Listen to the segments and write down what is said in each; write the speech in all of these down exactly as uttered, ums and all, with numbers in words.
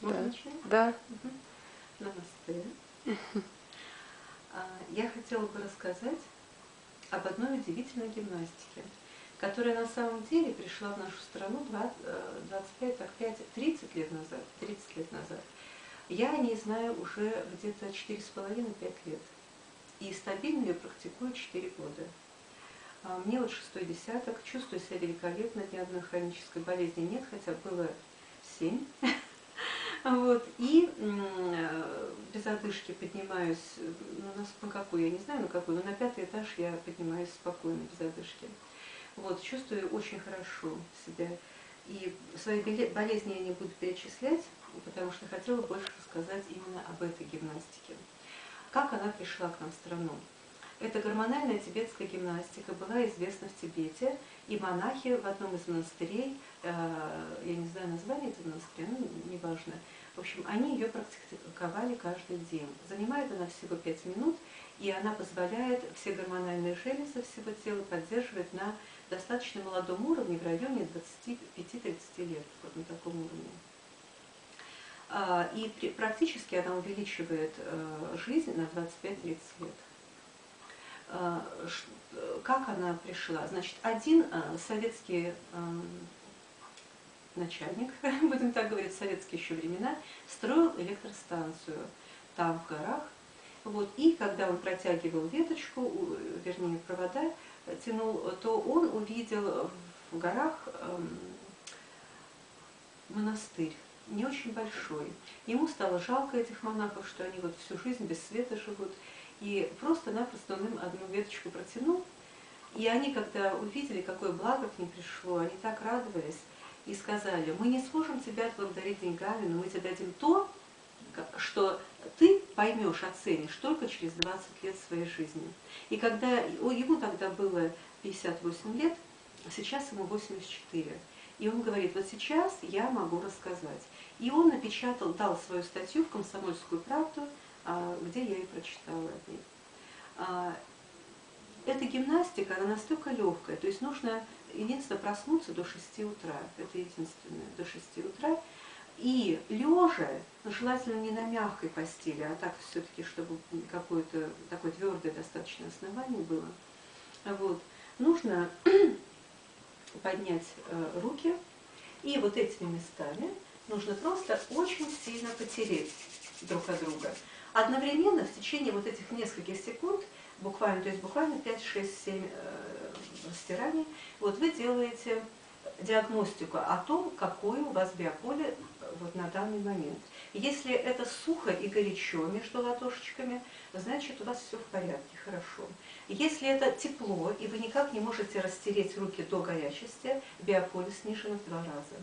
Да. Да. Угу. Намасте. Я хотела бы рассказать об одной удивительной гимнастике, которая на самом деле пришла в нашу страну двадцать пять, тридцать лет назад. тридцать лет назад. Я о ней знаю уже где-то четыре с половиной — пять лет. И стабильно ее практикую четыре года. Мне вот шестой десяток, чувствую себя великолепно, ни одной хронической болезни нет, хотя было семь. Вот. И без одышки поднимаюсь, ну, на какую, я не знаю, на какую, но на пятый этаж я поднимаюсь спокойно, без одышки. Вот. Чувствую очень хорошо себя. И свои болезни я не буду перечислять, потому что хотела больше рассказать именно об этой гимнастике. Как она пришла к нам в страну? Эта гормональная тибетская гимнастика была известна в Тибете, и монахи в одном из монастырей, я не знаю название этого монастыря, ну, неважно, в общем, они ее практиковали каждый день. Занимает она всего пять минут, и она позволяет все гормональные железы всего тела поддерживать на достаточно молодом уровне, в районе двадцати пяти — тридцати лет, вот на таком уровне. И практически она увеличивает жизнь на двадцать пять — тридцать лет. Как она пришла? Значит, один советский начальник, будем так говорить, в советские еще времена, строил электростанцию там, в горах. Вот, и когда он протягивал веточку, вернее, провода тянул, то он увидел в горах монастырь, не очень большой. Ему стало жалко этих монахов, что они вот всю жизнь без света живут. И просто-напросто он им одну веточку протянул. И они, когда увидели, какое благо к ним пришло, они так радовались и сказали: мы не сможем тебя отблагодарить деньгами, но мы тебе дадим то, что ты поймешь, оценишь только через двадцать лет своей жизни. И когда ему тогда было пятьдесят восемь лет, сейчас ему восемьдесят четыре. И он говорит: вот сейчас я могу рассказать. И он напечатал, дал свою статью в «Комсомольскую правду», где я и прочитала о ней. Эта гимнастика, она настолько легкая, то есть нужно единственно проснуться до шести утра, это единственное, до шести утра, и лежа, желательно не на мягкой постели, а так все-таки, чтобы какое-то такое твердое достаточно основание было, вот, нужно поднять руки, и вот этими местами нужно просто очень сильно потереть друг от друга. Одновременно в течение вот этих нескольких секунд, буквально, то есть буквально пять, шесть, семь э, растираний, вот вы делаете диагностику о том, какое у вас биополе вот на данный момент. Если это сухо и горячо между латошечками, значит, у вас все в порядке, хорошо. Если это тепло, и вы никак не можете растереть руки до горячести, биополе снижено в два раза.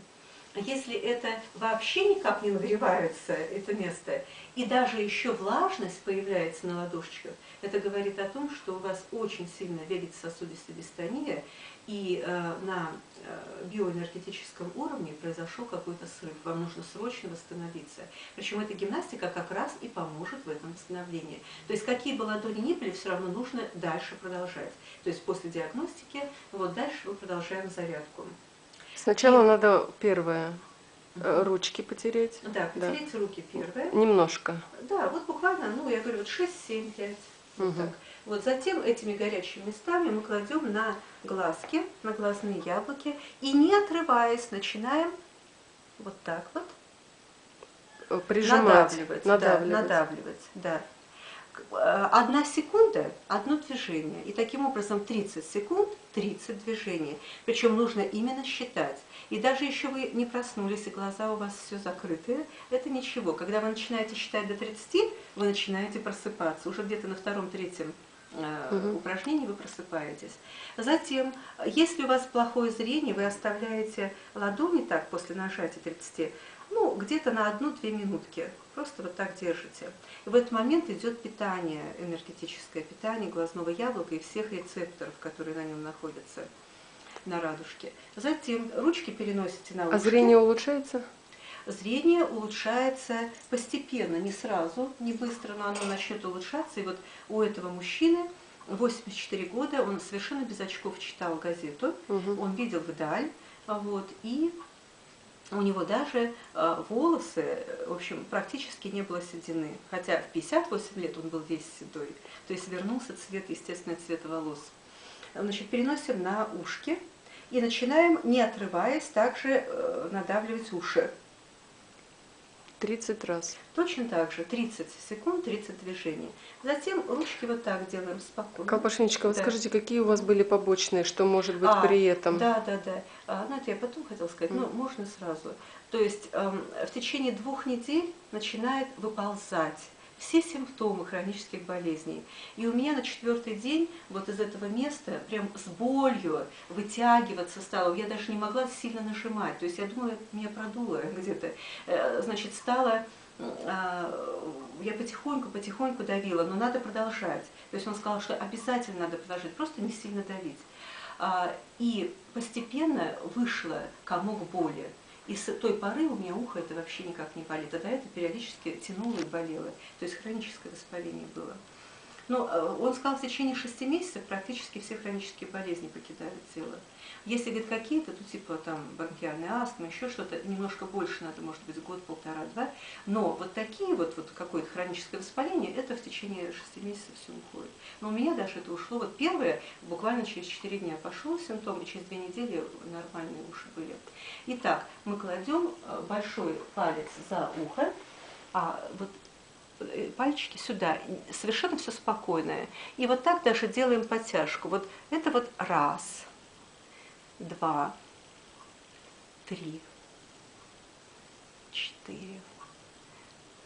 Если это вообще никак не нагревается, это место, и даже еще влажность появляется на ладошечках, это говорит о том, что у вас очень сильно ведет сосудистая дистония, и э, на э, биоэнергетическом уровне произошел какой-то срыв. Вам нужно срочно восстановиться. Причем эта гимнастика как раз и поможет в этом восстановлении. То есть какие бы ладони ни были, все равно нужно дальше продолжать. То есть после диагностики, вот дальше мы продолжаем зарядку. Сначала и... надо первое ручки потереть. Да, потереть да. руки первое. Немножко. Да, вот буквально, ну я говорю, вот шесть, семь, пять. Угу. Вот, вот затем этими горячими местами мы кладем на глазки, на глазные яблоки. И не отрываясь, начинаем вот так вот прижимать, надавливать. Надавливать. Да, надавливать да. Одна секунда, одно движение. И таким образом тридцать секунд, тридцать движений. Причем нужно именно считать. И даже еще вы не проснулись, и глаза у вас все закрытые, это ничего. Когда вы начинаете считать до тридцати, вы начинаете просыпаться. Уже где-то на втором-третьем угу. упражнении вы просыпаетесь. Затем, если у вас плохое зрение, вы оставляете ладони так после нажатия тридцати, ну, где-то на одну-две минутки. Просто вот так держите. И в этот момент идет питание, энергетическое питание глазного яблока и всех рецепторов, которые на нем находятся, на радужке. Затем ручки переносите на ушки. А зрение улучшается? Зрение улучшается постепенно, не сразу, не быстро, но оно начнет улучшаться. И вот у этого мужчины восемьдесят четыре года, он совершенно без очков читал газету, угу. он видел вдаль, вот, и... У него даже э, волосы, в общем, практически не было седины. Хотя в пятьдесят восемь лет он был весь седой. То есть вернулся цвет, естественный цвет волос. Значит, переносим на ушки и начинаем, не отрываясь, также э, надавливать уши. тридцать раз. Точно так же. тридцать секунд, тридцать движений. Затем ручки вот так делаем спокойно. Колпашенечка, вы да. скажите, какие у вас были побочные, что может быть а, при этом? Да, да, да. А, ну, это я потом хотела сказать, mm. но можно сразу. То есть эм, в течение двух недель начинает выползать все симптомы хронических болезней. И у меня на четвертый день вот из этого места прям с болью вытягиваться стало. Я даже не могла сильно нажимать. То есть я думала, меня продуло где-то. Значит, стало... Я потихоньку-потихоньку давила, но надо продолжать. То есть он сказал, что обязательно надо продолжать, просто не сильно давить. И постепенно вышла комок боли. И с той поры у меня ухо это вообще никак не болит, а до этого периодически тянуло и болело. То есть хроническое воспаление было. Но он сказал, в течение шести месяцев практически все хронические болезни покидают тело. Если, говорит, какие-то, то типа там бронхиальная астма, еще что-то, немножко больше надо, может быть, год, полтора, два. Но вот такие вот, вот какое-то хроническое воспаление, это в течение шести месяцев все уходит. Но у меня даже это ушло. Вот первое, буквально через четыре дня пошел симптом, и через две недели нормальные уши были. Итак, мы кладем большой палец за ухо, а вот пальчики сюда, совершенно все спокойное. И вот так даже делаем подтяжку. Вот это вот раз, два, три, четыре.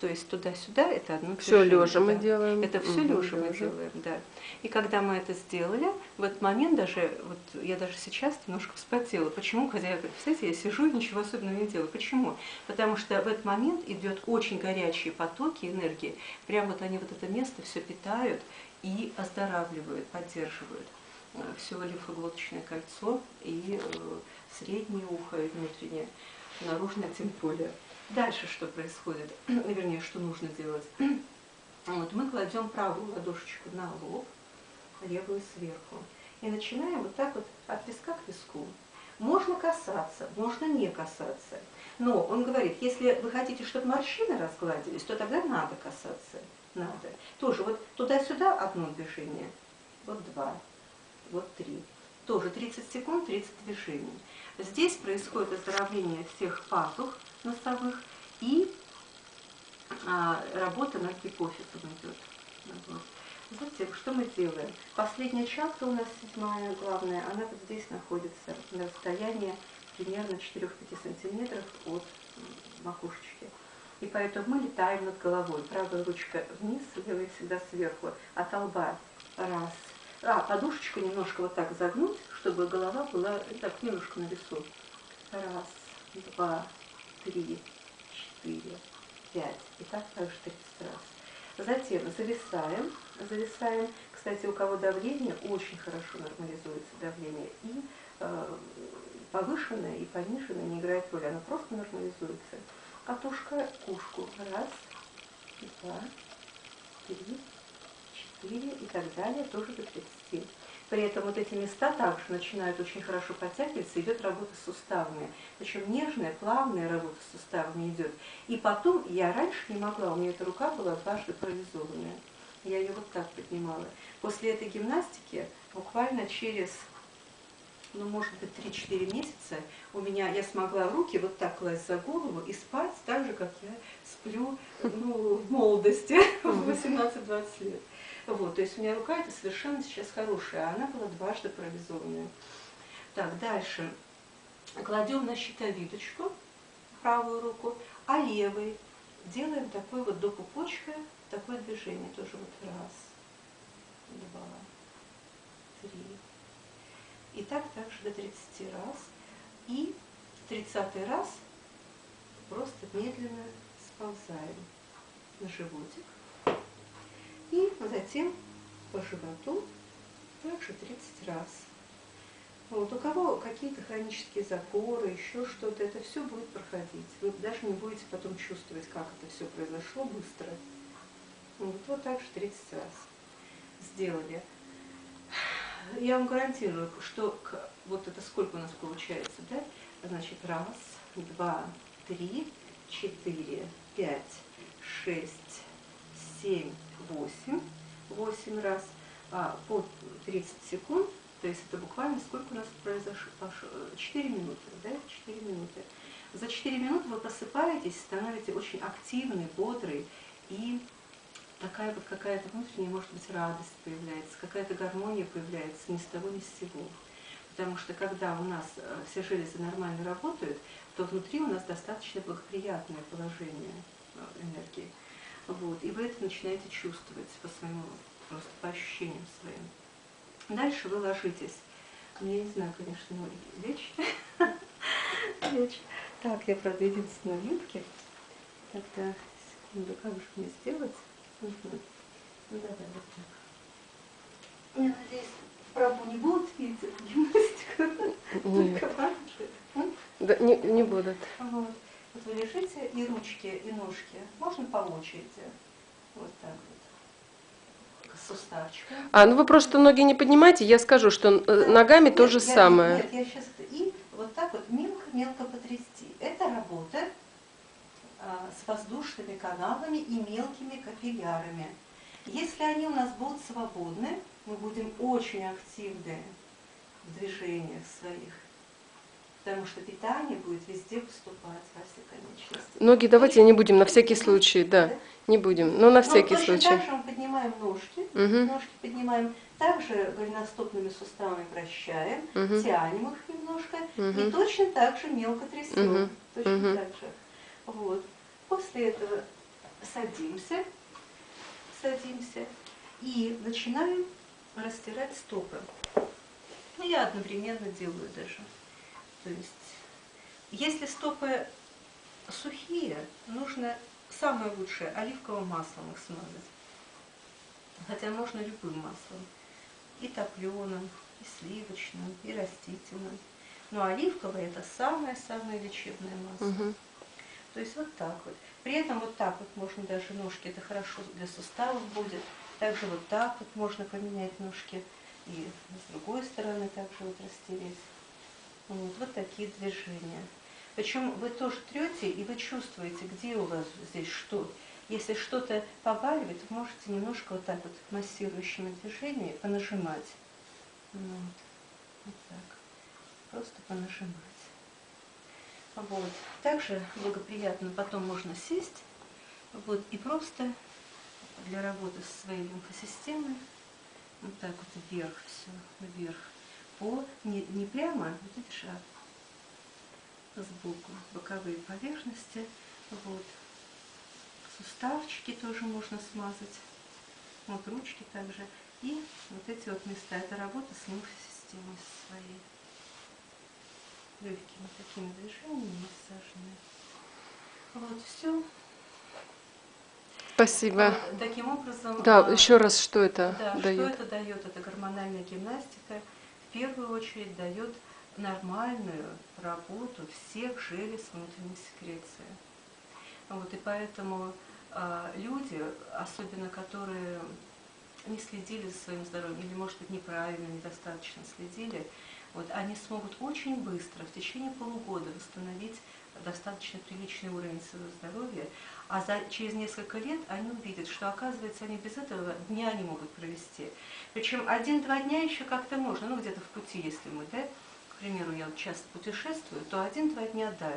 То есть туда-сюда это одно все лежа мы да. делаем. Это все угу, лежа мы делаем, да. И когда мы это сделали, в этот момент даже, вот я даже сейчас немножко вспотела. Почему? Хотя, представляете, я сижу и ничего особенного не делаю. Почему? Потому что в этот момент идут очень горячие потоки энергии. Прям вот они вот это место все питают и оздоравливают, поддерживают. Все лимфоглоточное кольцо и среднее ухо, и внутреннее, наружное тем более. Дальше что происходит, вернее, что нужно делать. Вот мы кладем правую ладошечку на лоб, левую сверху. И начинаем вот так вот от виска к виску. Можно касаться, можно не касаться. Но он говорит, если вы хотите, чтобы морщины разгладились, то тогда надо касаться. Надо. Тоже вот туда-сюда одно движение. Вот два, вот три. Тоже тридцать секунд, тридцать движений. Здесь происходит оздоровление всех пазух носовых и а, работа над гипофизом идет. Вот. Затем, что мы делаем? Последняя чакра у нас, седьмая, главная, она вот здесь находится на расстоянии примерно четыре-пять сантиметров от макушечки. И поэтому мы летаем над головой. Правая ручка вниз, левая всегда сверху, от лба. Раз. А, подушечку немножко вот так загнуть, чтобы голова была так немножко на весу. Раз, два, три, четыре, пять. И так также тридцать раз. Затем зависаем. Зависаем. Кстати, у кого давление, очень хорошо нормализуется давление. И э, повышенное, и пониженное не играет роли. Оно просто нормализуется. Катушка к ушку. Раз, два, три, четыре и так далее. Тоже до тридцати. При этом вот эти места также начинают очень хорошо подтягиваться, идет работа с суставами. Причем нежная, плавная работа с суставами идет. И потом, я раньше не могла, у меня эта рука была дважды парализованная. Я ее вот так поднимала. После этой гимнастики буквально через, ну, может быть, три-четыре месяца у меня, я смогла руки вот так класть за голову и спать так же, как я сплю, ну, в молодости, в восемнадцать-двадцать лет. Вот, то есть у меня рука это совершенно сейчас хорошая, а она была дважды парализованная. Так, дальше. Кладем на щитовидочку правую руку, а левой делаем такой вот до пупочка, такое движение тоже вот раз, два, три. И так также до тридцати раз. И тридцатый раз просто медленно сползаем на животик. И затем по животу также тридцать раз. Вот. У кого какие-то хронические запоры, еще что-то, это все будет проходить. Вы даже не будете потом чувствовать, как это все произошло быстро. Вот, вот так же тридцать раз сделали. Я вам гарантирую, что вот это сколько у нас получается, да? Значит, раз, два, три, четыре, пять, шесть, семь, восемь. восемь раз а, по тридцать секунд. То есть это буквально сколько у нас произошло? четыре минуты, да? четыре минуты. За четыре минуты вы просыпаетесь, становитесь очень активной, бодрой, и такая вот какая-то внутренняя, может быть, радость появляется, какая-то гармония появляется ни с того, ни с сего. Потому что когда у нас все железы нормально работают, то внутри у нас достаточно благоприятное положение энергии. Вот. И вы это начинаете чувствовать по своему, просто по ощущениям своим. Дальше вы ложитесь. Я не знаю, конечно, лечь. Лечь. Так, я, правда, единственная в юбке. Тогда, секунду, как же мне сделать? Угу. Ну, давай, вот так. Я надеюсь, правду не будут видеть эту гимнастику? Только барыши. Да, не, не будут. Вот. Вот вы лежите, и ручки, и ножки. Можно по очереди. Вот так вот. Суставчиком. А, ну вы просто ноги не поднимайте, я скажу, что да, ногами нет, то же я, самое. Нет, я сейчас и вот так вот мелко-мелко потрясти. Это работа а, с воздушными каналами и мелкими капиллярами. Если они у нас будут свободны, мы будем очень активны в движениях своих. Потому что питание будет везде поступать во все конечности. Ноги давайте не будем, на всякий случай, да. Не будем, но на всякий но случай. Также мы поднимаем ножки, угу. Ножки поднимаем, также голеностопными суставами вращаем, угу. Тянем их немножко, угу. И точно так же мелко трясем, угу. Точно угу. Так же. Вот. После этого садимся, садимся и начинаем растирать стопы. Ну, я одновременно делаю даже. То есть, если стопы сухие, нужно самое лучшее оливковым маслом их смазать. Хотя можно любым маслом. И топленым, и сливочным, и растительным. Но оливковое это самое-самое лечебное масло. Угу. То есть вот так вот. При этом вот так вот можно даже ножки, это хорошо для суставов будет. Также вот так вот можно поменять ножки. И с другой стороны также вот растереть. Вот, вот такие движения. Причем вы тоже трете, и вы чувствуете, где у вас здесь что. Если что-то побаливает, вы можете немножко вот так вот массирующими движениями понажимать. Вот. Вот так. Просто понажимать. Вот. Также благоприятно потом можно сесть. Вот. И просто для работы со своей лимфосистемой вот так вот вверх все, вверх. По, не, не прямо, вот видишь, а сбоку, боковые поверхности. Вот. Суставчики тоже можно смазать. Вот ручки также. И вот эти вот места. Это работа с лимфосистемой своей. Легкими такими движениями массажными. Вот все. Спасибо. Вот, таким образом. Да, а, еще раз, что это да, дает? Что это дает? Это гормональная гимнастика. В первую очередь дает нормальную работу всех желез внутренней секреции. Вот, и поэтому э, люди, особенно которые не следили за своим здоровьем, или, может быть, неправильно, недостаточно следили, вот, они смогут очень быстро, в течение полугода, восстановить достаточно приличный уровень своего здоровья, а за, через несколько лет они увидят, что, оказывается, они без этого дня не могут провести. Причем один-два дня еще как-то можно, ну, где-то в пути, если мы, да, к примеру, я вот часто путешествую, то один-два дня, да,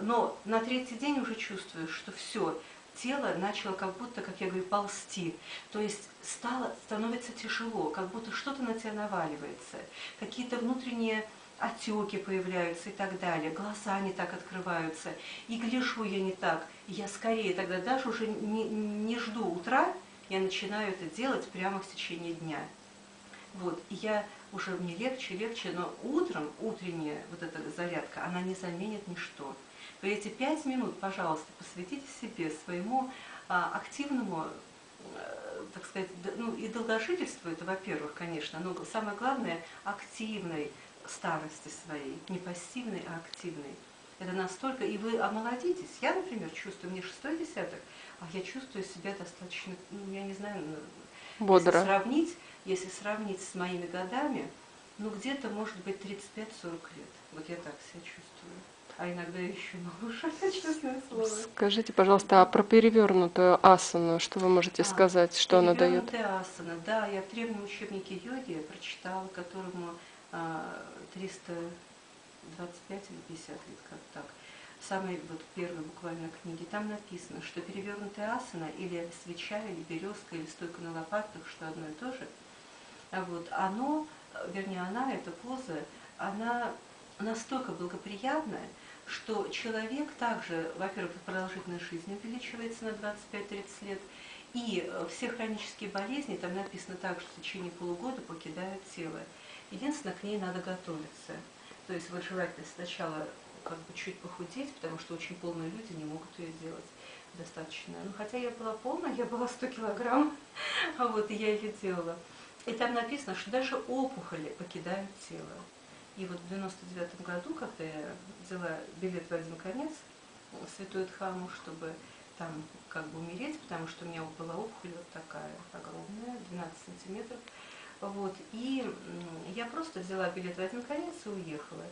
но на третий день уже чувствую, что все, тело начало как будто, как я говорю, ползти, то есть стало, становится тяжело, как будто что-то на тебя наваливается, какие-то внутренние отеки появляются и так далее, глаза не так открываются, и гляжу я не так, я скорее тогда даже уже не, не жду утра, я начинаю это делать прямо в течение дня. Вот, и я уже мне легче, легче, но утром, утренняя вот эта зарядка, она не заменит ничто. То эти пять минут, пожалуйста, посвятите себе, своему а, активному, э, так сказать, ну и долгожительству, это, во-первых, конечно, но самое главное, активной старости своей, не пассивной, а активной. Это настолько, и вы омолодитесь. Я, например, чувствую, мне шестой десяток, а я чувствую себя достаточно, ну, я не знаю, бодро. Если сравнить, если сравнить с моими годами, ну где-то, может быть, тридцать пять-сорок лет. Вот я так себя чувствую. а иногда еще больше, честное слово. Скажите, пожалуйста, а про перевернутую асану, что вы можете а, сказать, что она дает? Перевернутая асана, да, я в древнем учебнике йоги прочитала, которому триста двадцать пять или пятьдесят лет, как так, в самой вот первой буквально книге, там написано, что перевернутая асана или свеча, или березка, или стойка на лопатках, что одно и то же, вот, оно, вернее, она, эта поза, она настолько благоприятная, что человек также, во-первых, продолжительность жизни увеличивается на двадцать пять - тридцать лет, и все хронические болезни, там написано так, что в течение полугода покидают тело. Единственное, к ней надо готовиться. То есть вот желательно сначала как бы чуть похудеть, потому что очень полные люди не могут ее делать достаточно. Ну, хотя я была полная, я была сто килограмм, а вот и я ее делала. И там написано, что даже опухоли покидают тело. И вот в девяносто девятом году, когда я взяла билет в один конец в Святую Дхаму, чтобы там как бы умереть, потому что у меня была опухоль вот такая огромная, двенадцать сантиметров. Вот, и я просто взяла билет в один конец и уехала.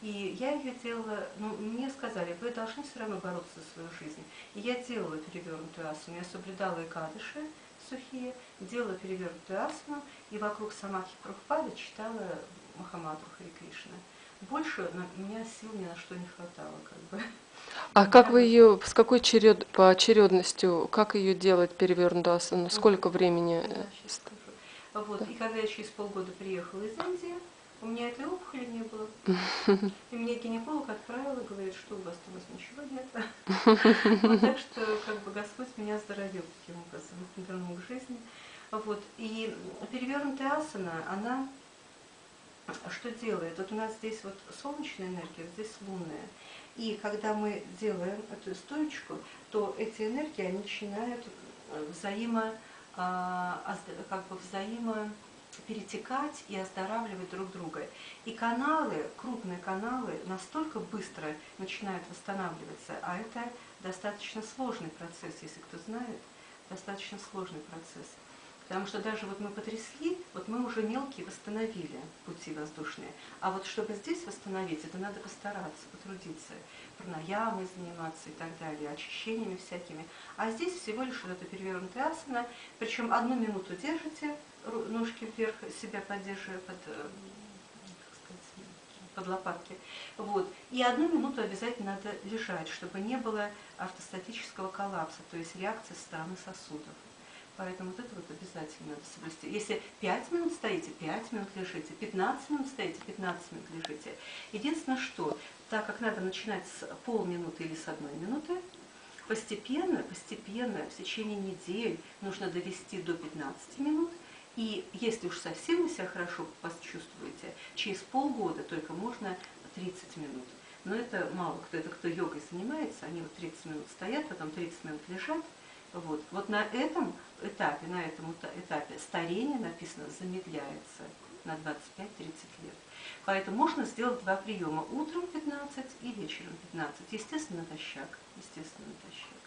И я ее делала, ну, мне сказали, вы должны все равно бороться за свою жизнь. И я делала перевернутую асану, я соблюдала экадыши сухие, делала перевернутую асану, и вокруг Самадхи Прабхупады читала Махаматру Хари Кришна. Больше у меня сил ни на что не хватало, как бы. А как вы ее, с какой черед, по очередностью, как ее делать перевернутую асану, сколько времени? Вот. И когда я через полгода приехала из Индии, у меня этой опухоли не было. И меня гинеколог отправил и говорит, что у вас у вас ничего нет. Вот, так что как бы Господь меня оздоровил таким образом, вернул к жизни. Вот. И перевернутая асана, она что делает? Вот у нас здесь вот солнечная энергия, вот здесь лунная. И когда мы делаем эту стоечку, то эти энергии, они начинают взаимо... как бы взаимо перетекать и оздоравливать друг друга. И каналы, крупные каналы, настолько быстро начинают восстанавливаться, а это достаточно сложный процесс, если кто знает, достаточно сложный процесс. Потому что даже вот мы потрясли, вот мы уже мелкие восстановили пути воздушные, а вот чтобы здесь восстановить, это надо постараться, потрудиться, пранаямой заниматься и так далее, очищениями всякими. А здесь всего лишь вот эта перевернутая асана, причем одну минуту держите, ножки вверх, себя поддерживая под, как сказать, под лопатки, вот. И одну минуту обязательно надо лежать, чтобы не было автостатического коллапса, то есть реакции стороны сосудов. Поэтому вот это вот обязательно надо соблюсти. Если пять минут стоите, пять минут лежите, пятнадцать минут стоите, пятнадцать минут лежите. Единственное, что, так как надо начинать с полминуты или с одной минуты, постепенно, постепенно, в течение недель нужно довести до пятнадцати минут. И если уж совсем вы себя хорошо почувствуете, через полгода только можно тридцать минут. Но это мало кто, это кто йогой занимается, они вот тридцать минут стоят, потом тридцать минут лежат. Вот. Вот на этом этапе, на этом этапе старение, написано, замедляется на двадцать пять - тридцать лет. Поэтому можно сделать два приема, утром пятнадцать и вечером пятнадцать, естественно, натощак, естественно, натощак.